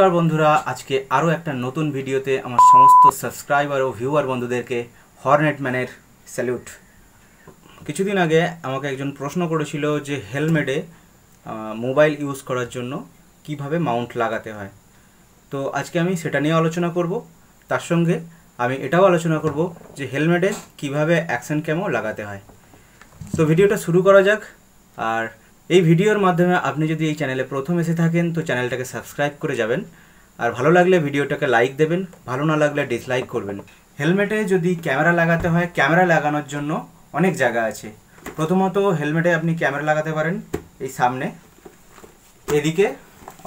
नमस्कार बंधुरा आज के आरो एक नतून भिडियोते आमार समस्त सबसक्राइबार और भिउआर बंधुदेरके हर्नेट मैनेर सैल्यूट। किछुदिन आगे आमाके एकजन प्रश्न करेछिलो जे हेलमेटे मोबाइल यूज करार जोन्नो किभाबे माउंट लागाते हय। तो आजके आमी सेटा निये आलोचना करब, तार संगे आमी एटाओ आलोचना करब जे हेलमेटे किभाबे एक्शन कैमो लागाते हय। तो भिडियोटा शुरू करा जाक। आर এই ভিডিওর মাধ্যমে আপনি যদি এই চ্যানেলে প্রথম এসে থাকেন তো চ্যানেলটাকে সাবস্ক্রাইব করে যাবেন, আর ভালো লাগলে ভিডিওটাকে লাইক দেবেন, ভালো না লাগলে ডিসলাইক করবেন। হেলমেটে যদি ক্যামেরা লাগাতে হয়, ক্যামেরা লাগানোর জন্য অনেক জায়গা আছে। প্রথমত হেলমেটে আপনি ক্যামেরা লাগাতে পারেন এই সামনে এদিকে,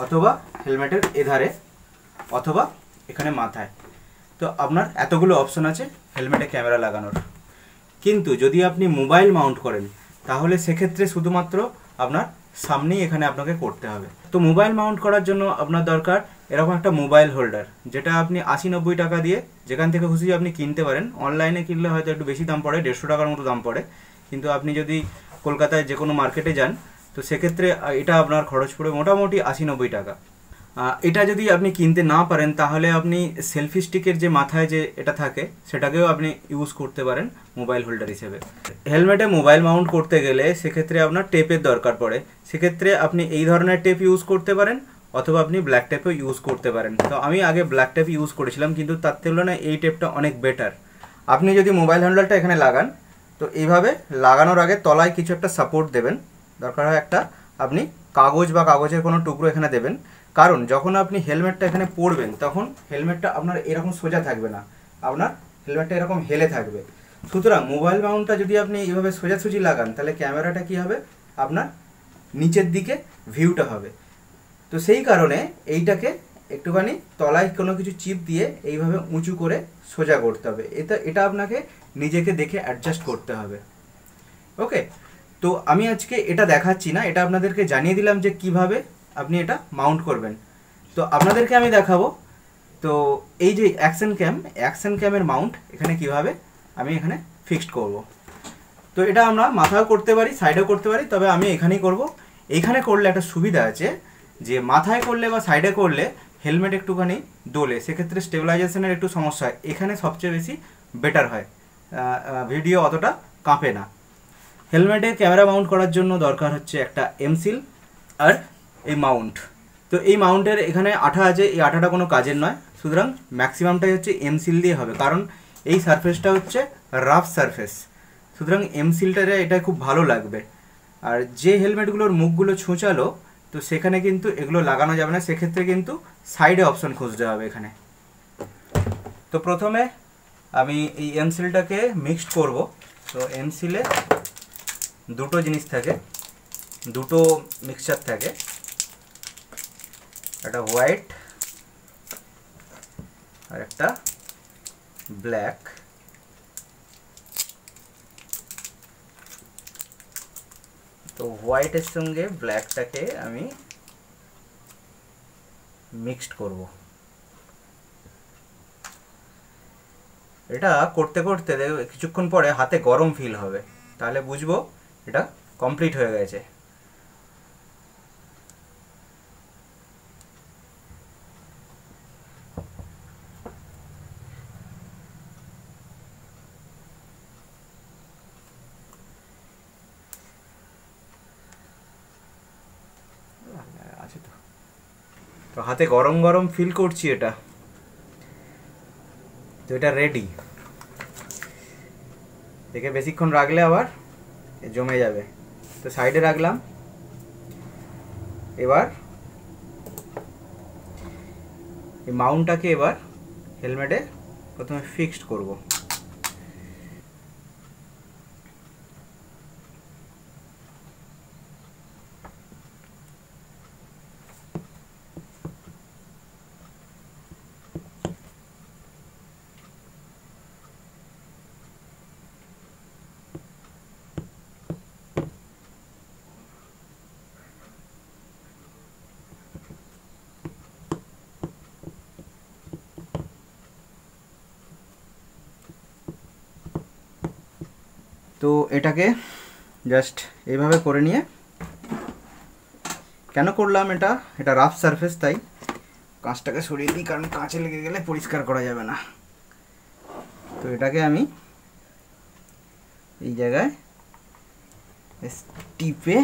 অথবা হেলমেটের এধারে, অথবা এখানে মাথায়। তো আপনার এতগুলো অপশন আছে হেলমেটে ক্যামেরা লাগানোর। কিন্তু যদি আপনি মোবাইল মাউন্ট করেন তাহলে সেক্ষেত্রে শুধুমাত্র আপনার সামনেই এখানে আপনাকে করতে হবে। তো মোবাইল মাউন্ট করার জন্য আপনার দরকার এরকম একটা মোবাইল হোল্ডার, যেটা আপনি ৮০-৯০ টাকা দিয়ে যেখান থেকে খুশি আপনি কিনতে পারেন। অনলাইনে কিনলে হয়তো একটু বেশি দাম পড়ে, ১৫০ টাকার মতো দাম পড়ে, কিন্তু আপনি যদি কলকাতায় যে কোনো মার্কেটে যান তো সেক্ষেত্রে এটা আপনার খরচ পড়ে মোটামুটি ৮০-৯০ টাকা। এটা যদি আপনি কিনতে না পারেন তাহলে আপনি সেলফি স্টিকের যে মাথায় যে এটা থাকে সেটাকেও আপনি ইউজ করতে পারেন মোবাইল হোল্ডার হিসেবে। হেলমেটে মোবাইল মাউন্ট করতে গেলে সেক্ষেত্রে আপনার টেপের দরকার পড়ে, সেক্ষেত্রে আপনি এই ধরনের টেপ ইউজ করতে পারেন, অথবা আপনি ব্ল্যাক টেপও ইউজ করতে পারেন। তো আমি আগে ব্ল্যাক টেপ ইউজ করেছিলাম, কিন্তু তার তুলনায় এই টেপটা অনেক বেটার। আপনি যদি মোবাইল হোল্ডারটা এখানে লাগান তো এইভাবে লাগানোর আগে তলায় কিছু একটা সাপোর্ট দেবেন, দরকার হয় একটা আপনি কাগজ বা কাগজের কোনো টুকরো এখানে দেবেন, কারণ যখন আপনি হেলমেটটা এখানে পরবেন তখন হেলমেটটা আপনার এরকম সোজা থাকবে না, আপনার হেলমেটটা এরকম হেলে থাকবে। সুতরাং মোবাইল মাউন্টটা যদি আপনি এইভাবে সোজাসুজি লাগান তাহলে ক্যামেরাটা কি হবে আপনার নিচের দিকে ভিউটা হবে। তো সেই কারণে এইটাকে একটুখানি তলায় কোনো কিছু চিপ দিয়ে এইভাবে উঁচু করে সোজা করতে হবে। এটা আপনাকে নিজেকে দেখে অ্যাডজাস্ট করতে হবে। ওকে, তো আমি আজকে এটা দেখাচ্ছি না, এটা আপনাদেরকে জানিয়ে দিলাম যে কিভাবে আপনি এটা মাউন্ট করবেন। তো আপনাদেরকে আমি দেখাবো। তো এই যে অ্যাকশন ক্যাম, অ্যাকশন ক্যামের মাউন্ট এখানে কিভাবে আমি এখানে ফিক্সড করব। তো এটা আমরা মাথাও করতে পারি, সাইডেও করতে পারি, তবে আমি এখানেই করব। এখানে করলে একটা সুবিধা আছে যে মাথায় করলে বা সাইডে করলে হেলমেট একটুখানি দোলে, সেক্ষেত্রে স্টেবিলাইজেশনের একটু সমস্যা হয়। এখানে সবচেয়ে বেশি বেটার হয়, ভিডিও অতটা কাঁপে না। হেলমেটে ক্যামেরা মাউন্ট করার জন্য দরকার হচ্ছে একটা এমসিল আর এই মাউন্ট। তো এই মাউন্টের এখানে আঠা আছে, এই আঠাটা কোনো কাজের নয়, সুতরাং ম্যাক্সিমামটাই হচ্ছে এমসিল দিয়ে হবে, কারণ এই সারফেসটা হচ্ছে রাফ সারফেস, সুতরাং এমসিলটারে এটা খুব ভালো লাগবে। আর যে হেলমেটগুলোর মুখগুলো ছুঁচালো তো সেখানে কিন্তু এগুলো লাগানো যাবে না, সেক্ষেত্রে কিন্তু সাইডে অপশন খুঁজতে হবে এখানে। তো প্রথমে আমি এই এমসিলটাকে মিক্সড করব। তো এমসিলে দুটো জিনিস থাকে, দুটো মিক্সচার থাকে, একটা হোয়াইট আর একটা ব্ল্যাক। তো হোয়াইটের সঙ্গে ব্ল্যাকটাকে আমি মিক্সড করব। এটা করতে করতে কিছুক্ষণ পরে হাতে গরম ফিল হবে, তাহলে বুঝবো এটা কমপ্লিট হয়ে গেছে। তো হাতে গরম গরম ফিল করছি এটা। তো এটা রেডি, দেখে বেশিক্ষণ রাখলে আবার জমে যাবে। তো সাইডে রাখলাম। এবার এই মাউন্টটাকে এবার হেলমেটে প্রথমে ফিক্সড করব। তো এটাকে জাস্ট এইভাবে করে নিয়ে, কেন করলাম এটা, এটা রাফ সারফেস তাই काँचटाके सरिए दिई कारण काँचे लेगे गेले परिष्कार करा जाबे ना। तो एटाके आमी এই জায়গায় টিপে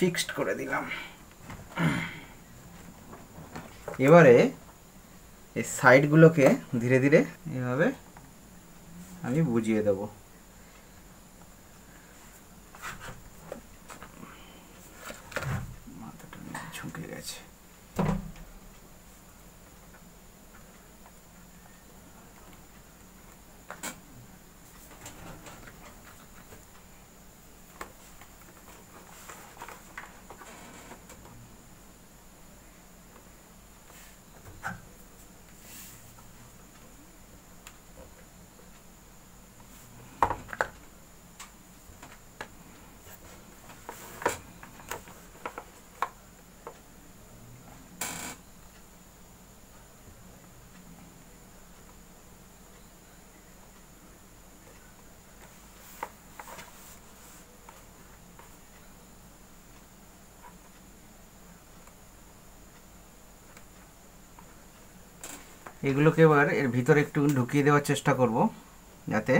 ফিক্সড করে দিলাম। এবারে এই সাইডগুলোকে ধীরে ধীরে এইভাবে আমি বুঝিয়ে দেব। মাথাটা ঝুঁকে গেছে। এগুলোকে এবার এর ভিতরে একটু ঢুকিয়ে দেওয়ার চেষ্টা করব যাতে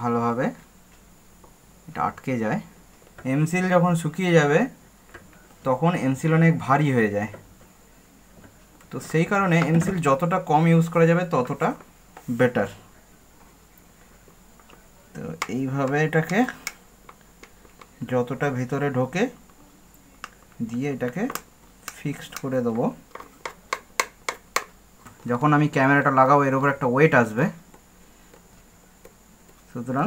ভালোভাবে এটা আটকে যায়। এমসিল যখন শুকিয়ে যাবে তখন এমসিল অনেক ভারী হয়ে যায়, তো সেই কারণে এমসিল যতটা কম ইউজ করা যাবে ততটা বেটার। তো এইভাবে এটাকে যতটা ভিতরে ঢোকে দিয়ে এটাকে ফিক্সড করে দেবো। যখন আমি ক্যামেরাটা লাগাবো এর উপর একটা ওয়েট আসবে, সুতরাং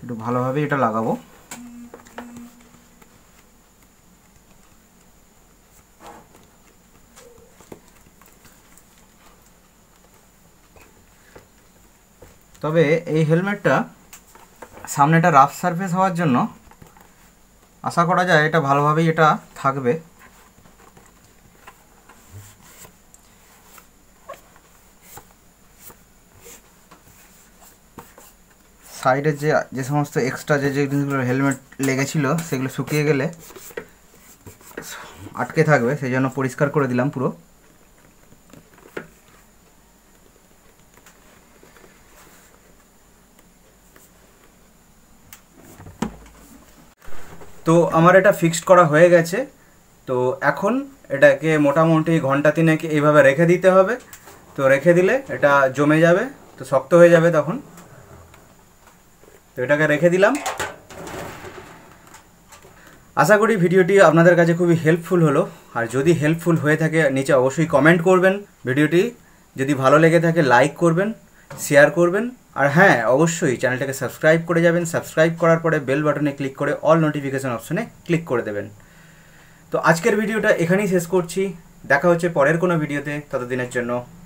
একটু ভালোভাবে এটা লাগাবো। তবে এই হেলমেটটা সামনেটা রাফ সারফেস হওয়ার জন্য আশা করা যায় এটা ভালোভাবেই এটা থাকবে। সাইডে যে সমস্ত এক্সট্রা যে জিনিসগুলো হেলমেট লেগেছিল সেগুলো শুকিয়ে গেলে আটকে থাকবে, সেই জন্য পরিষ্কার করে দিলাম পুরো। তো আমার এটা ফিক্সড করা হয়ে গেছে। তো এখন এটাকে মোটামুটি ঘন্টা 3 এইভাবে রেখে দিতে হবে। তো রেখে দিলে এটা জমে যাবে, তো শক্ত হয়ে যাবে তখন। तो ये रेखे दिलाम। आशा करी भिडियोटी आपनादेर काछे खूब हेल्पफुल हलो, और जदि हेल्पफुल हुए थाके नीचे अवश्य कमेंट करबें। भिडियोटी जदि भालो लेगे थाके लाइक करबें, शेयर करबें, और हाँ अवश्य चैनलटाके सबसक्राइब करे जाबें। सबसक्राइब करार परे बेल बाटने क्लिक करे अल नोटिफिकेशन अपशने क्लिक करे देबें। तो आजकेर भिडियोटा एखानेई शेष करछि, देखा होच्छे परेर कोनो भिडियोते, ततदिनेर जन्य।